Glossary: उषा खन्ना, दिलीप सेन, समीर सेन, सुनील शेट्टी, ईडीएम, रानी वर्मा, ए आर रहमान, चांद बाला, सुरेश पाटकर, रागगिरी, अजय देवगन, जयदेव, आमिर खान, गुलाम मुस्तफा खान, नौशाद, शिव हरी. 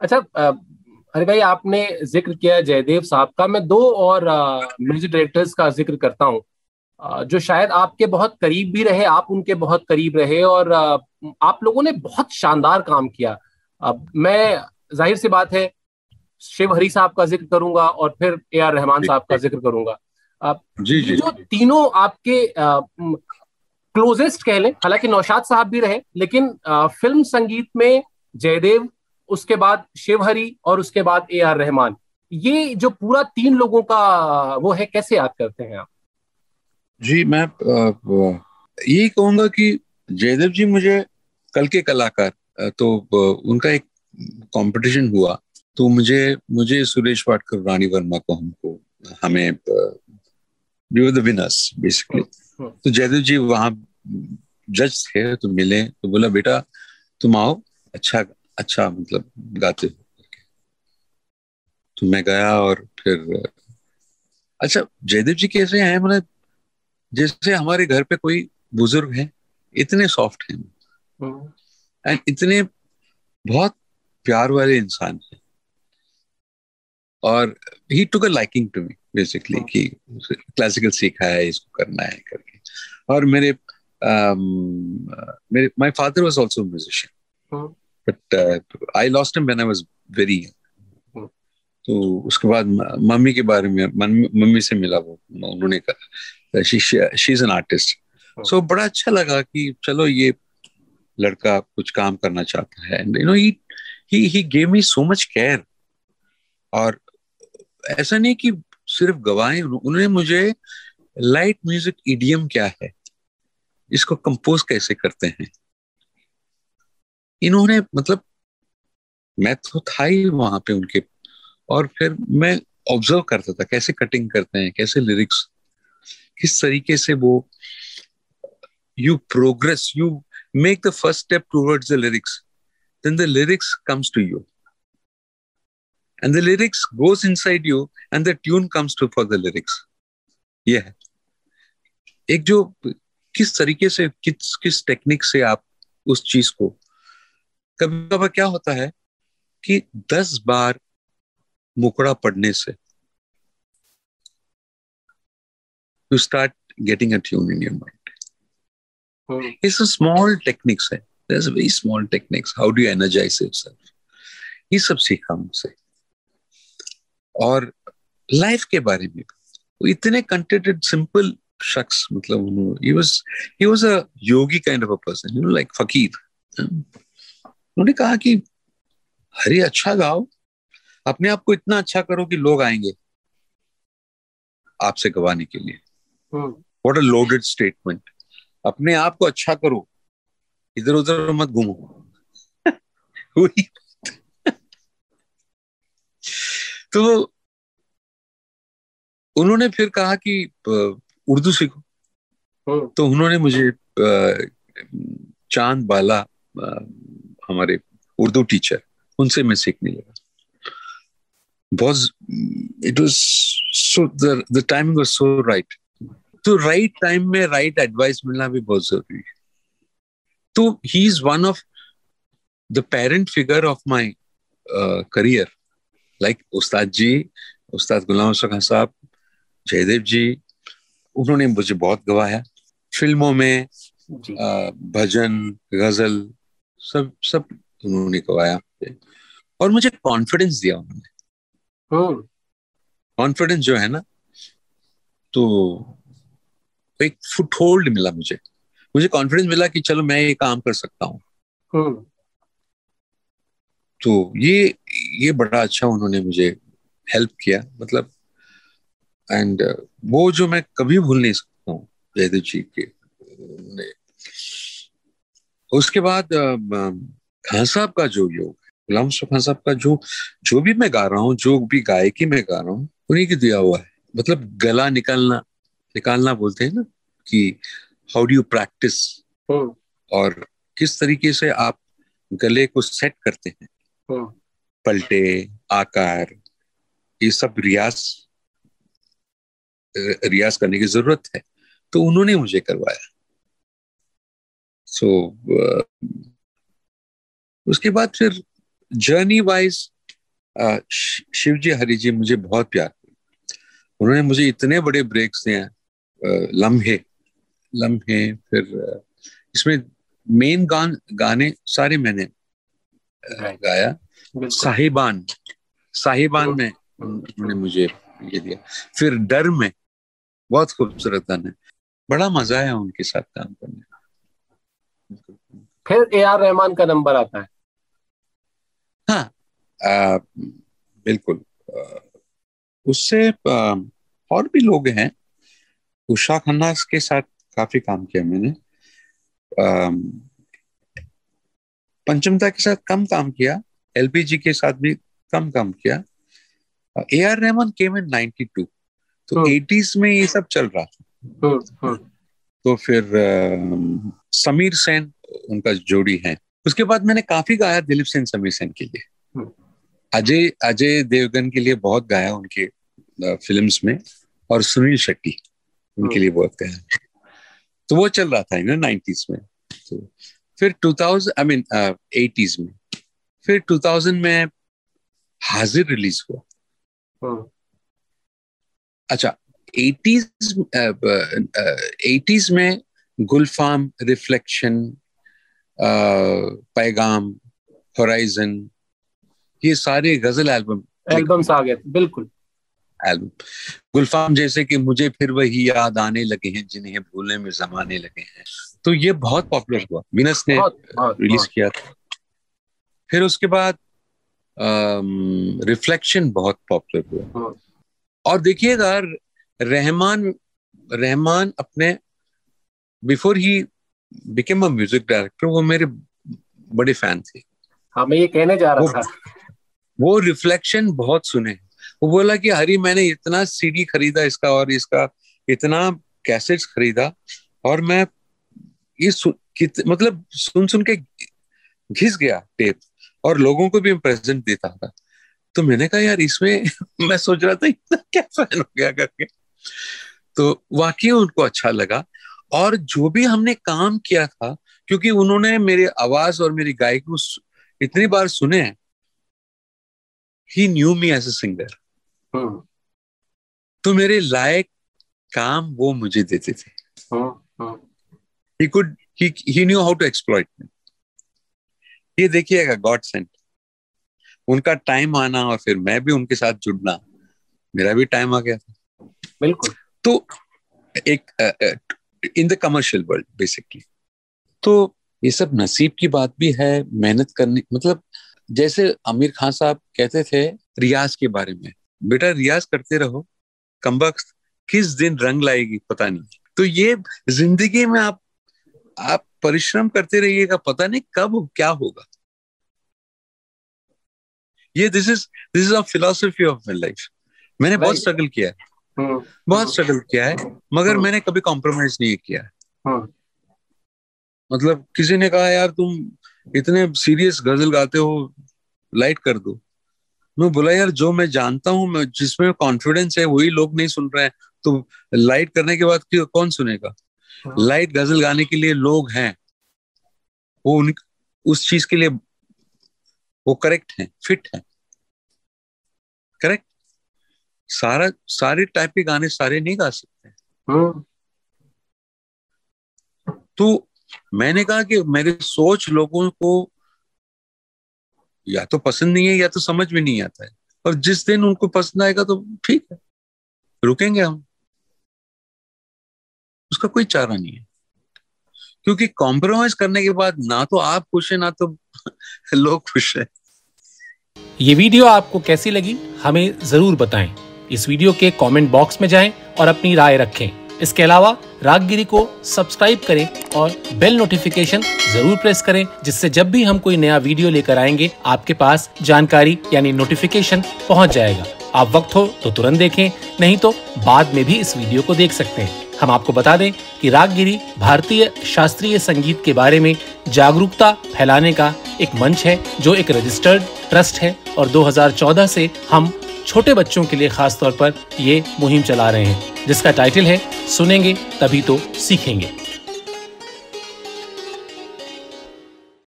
अच्छा अरे भाई, आपने जिक्र किया जयदेव साहब का, मैं दो और म्यूजिक डायरेक्टर्स का जिक्र करता हूँ जो शायद आपके बहुत करीब भी रहे, आप उनके बहुत करीब रहे और आप लोगों ने बहुत शानदार काम किया। मैं जाहिर सी बात है शिव हरी साहब का जिक्र करूंगा और फिर ए आर रहमान साहब का जिक्र करूंगा। जी जी, जो तीनों आपके क्लोजेस्ट कह लें, हालांकि नौशाद साहब भी रहे, लेकिन फिल्म संगीत में जयदेव, उसके बाद शिव हरी और उसके बाद ए आर रहमान, ये जो पूरा तीन लोगों का वो है, कैसे याद करते हैं आप? जी, मैं यही कहूंगा कि जयदेव जी मुझे कल के कलाकार, तो उनका एक कंपटीशन हुआ तो मुझे सुरेश पाटकर, रानी वर्मा को हमें we were the winners basically. तो जयदेव जी वहाँ जज थे तो मिले, तो बोला बेटा तुम आओ, अच्छा अच्छा मतलब गाते हो। तो मैं गया और फिर अच्छा, जयदेव जी कैसे हैं, मतलब जैसे हमारे घर पे कोई बुजुर्ग है, इतने सॉफ्ट हैं एंड इतने बहुत प्यार वाले इंसान हैं। और he took a liking to me basically, कि क्लासिकल सीखा है, इसको करना है करके। और मेरे my father was also musician but I lost him when I was very young. तो उसके बाद मम्मी के बारे में, मम्मी से मिला, वो उन्होंने कहा she is an artist. So बड़ा अच्छा लगा कि चलो ये लड़का कुछ काम करना चाहता है। And you know he gave me so much care. और ऐसा नहीं कि सिर्फ गवाएं, उन्होंने मुझे लाइट म्यूजिक ईडीएम क्या है, इसको कंपोज कैसे करते हैं, इन्होंने मतलब मैं तो था ही वहां पे उनके, और फिर मैं ऑब्जर्व करता था कैसे कटिंग करते हैं, कैसे लिरिक्स, किस तरीके से वो you progress, you make the first step towards the lyrics, then the lyrics comes to you and the lyrics goes inside you and the tune comes to for the lyrics. ये है एक जो किस तरीके से किस टेक्निक से आप उस चीज को, कभी कभी क्या होता है कि 10 बार मुखड़ा पढ़ने से you start getting a tune in your mind. It's a small techniques है, there's a very small techniques, how do you energize yourself, ये सब सीखा मुझसे। और लाइफ के बारे में वो इतने कंटेंटेड सिंपल शख्स, मतलब he was a yogi kind of a person, you know, like फकीर। उन्होंने कहा कि हरी अच्छा गाओ, अपने आप को इतना अच्छा करो कि लोग आएंगे आपसे गवाने के लिए। What a loaded statement! अपने आप को अच्छा करो, इधर उधर मत घूमो। तो उन्होंने फिर कहा कि उर्दू सीखो। तो उन्होंने मुझे चांद बाला, हमारे उर्दू टीचर, उनसे मैं सीखने लगा। बहुत it was so the timing was so right. तो राइट टाइम में राइट एडवाइस मिलना भी बहुत जरूरी है। तो he is one of the parent figure of my career, like Ustad ji, Ustad गुलाम मुस्तफा खान साहब, जयदेव जी, उन्होंने मुझे बहुत गवाया फिल्मों में, भजन, गजल, सब उन्होंने गवाया और मुझे कॉन्फिडेंस दिया उन्होंने। कॉन्फिडेंस जो है ना, तो एक फुटहोल्ड मिला मुझे कॉन्फिडेंस मिला कि चलो मैं ये काम कर सकता हूँ। तो ये बड़ा अच्छा उन्होंने मुझे हेल्प किया, मतलब एंड वो जो मैं कभी भूल नहीं सकता हूँ जयदेव जी के। उसके बाद खान साहब का जो योग, गुलाम मुस्तफा खान साहब का जो भी मैं गा रहा हूँ, जो भी गायकी मैं गा रहा हूँ, उन्हीं की दिया हुआ है। मतलब गला निकालना बोलते हैं ना, कि हाउ डू यू प्रैक्टिस, और किस तरीके से आप गले को सेट करते हैं, पलटे, आकार, ये सब रियाज करने की जरूरत है। तो उन्होंने मुझे करवाया। सो उसके बाद फिर जर्नी वाइज शिव जी हरी जी मुझे बहुत प्यार किया, उन्होंने मुझे इतने बड़े ब्रेक्स दिए, लम्हे फिर इसमें मेन गाने सारे मैंने गाया। साहिबान में उन्होंने मुझे ये दिया, फिर डर में बहुत खूबसूरत गाना है, बड़ा मजा आया उनके साथ काम करने का। फिर ए आर रहमान का नंबर आता है। हाँ बिल्कुल, उससे और भी लोग हैं, उषा खन्ना के साथ काफी काम किया मैंने, पंचमता के साथ कम काम किया, एलपीजी के साथ भी कम काम किया। ए आर रहमान केम इन 92, तो 80s में ये सब चल रहा था। तो फिर समीर सेन उनका जोड़ी है। उसके बाद मैंने काफी गाया दिलीप सेन समीर सेन के लिए, अजय देवगन के लिए बहुत गाया उनके फिल्म्स में, और सुनील शेट्टी उनके लिए बहुत गाया। तो वो चल रहा था ना 90s में। तो फिर 80s में, फिर 2000 में हाजिर रिलीज हुआ। अच्छा 80s में गुलफाम, रिफ्लेक्शन, पैगाम, होराइजन, ये सारे गजल एल्बम्स आ गए। बिल्कुल एल्बम गुलफाम जैसे कि मुझे फिर वही याद आने लगे हैं जिन्हें भूलने में जमाने लगे हैं, तो ये बहुत पॉपुलर हुआ, विनस ने रिलीज किया था। फिर उसके बाद रिफ्लेक्शन बहुत पॉपुलर हुआ। और देखिएगा रहमान अपने before he became a music director, वो मेरे बड़े फैन थे। हाँ मैं ये कहने जा रहा था, वो रिफ्लेक्शन बहुत सुने। वो बोला कि हरी मैंने इतना सीडी खरीदा इसका और इसका इतना कैसेट्स खरीदा, और मैं मतलब सुन के घिस गया टेप, और लोगों को भी प्रेजेंट देता था। तो मैंने कहा यार इसमें मैं सोच रहा था इतना क्या फैन हो गया करके। तो वाकई उनको अच्छा लगा, और जो भी हमने काम किया था, क्योंकि उन्होंने मेरी आवाज और मेरी गायकी को इतनी बार सुने, he knew me as a singer, तो मेरे लायक काम वो मुझे देते थे। He knew how to exploit me. ये देखिएगा गॉड सेंट, उनका टाइम आना और फिर मैं भी उनके साथ जुड़ना, मेरा भी टाइम आ गया था। बिल्कुल, तो एक in the commercial world basically, तो ये सब नसीब की बात भी है, मेहनत करने। मतलब जैसे आमिर खान साहब कहते थे रियाज के बारे में, बेटा रियाज करते रहो, कमबख्त किस दिन रंग लाएगी पता नहीं। तो ये जिंदगी में आप परिश्रम करते रहिएगा, पता नहीं कब क्या होगा। ये this is a philosophy of my life. मैंने बहुत स्ट्रगल किया है, मगर मैंने कभी कॉम्प्रोमाइज नहीं किया है। मतलब किसी ने कहा यार तुम इतने सीरियस गजल गाते हो, लाइट कर दो। मैं बोला यार जो मैं जानता हूँ, मैं जिसमें कॉन्फिडेंस है, वही लोग नहीं सुन रहे हैं, तो लाइट करने के बाद कौन सुनेगा। लाइट गजल गाने के लिए लोग हैं, वो उस चीज के लिए वो करेक्ट हैं, फिट हैं, करेक्ट। सारे टाइप के गाने सारे नहीं गा सकते। तो मैंने कहा कि मेरे सोच लोगों को या तो पसंद नहीं है या तो समझ में नहीं आता है, और जिस दिन उनको पसंद आएगा तो ठीक है, रुकेंगे हम, उसका कोई चारा नहीं है। क्योंकि कॉम्प्रोमाइज करने के बाद ना तो आप खुश हैं ना तो लोग खुश हैं। ये वीडियो आपको कैसी लगी हमें जरूर बताएं। इस वीडियो के कमेंट बॉक्स में जाएं और अपनी राय रखें। इसके अलावा रागगिरी को सब्सक्राइब करें और बेल नोटिफिकेशन जरूर प्रेस करें, जिससे जब भी हम कोई नया वीडियो लेकर आएंगे आपके पास जानकारी यानी नोटिफिकेशन पहुंच जाएगा। आप वक्त हो तो तुरंत देखें, नहीं तो बाद में भी इस वीडियो को देख सकते हैं। हम आपको बता दें कि रागगिरी भारतीय शास्त्रीय संगीत के बारे में जागरूकता फैलाने का एक मंच है, जो एक रजिस्टर्ड ट्रस्ट है, और 2014 से हम छोटे बच्चों के लिए खास तौर पर ये मुहिम चला रहे हैं, जिसका टाइटल है सुनेंगे तभी तो सीखेंगे।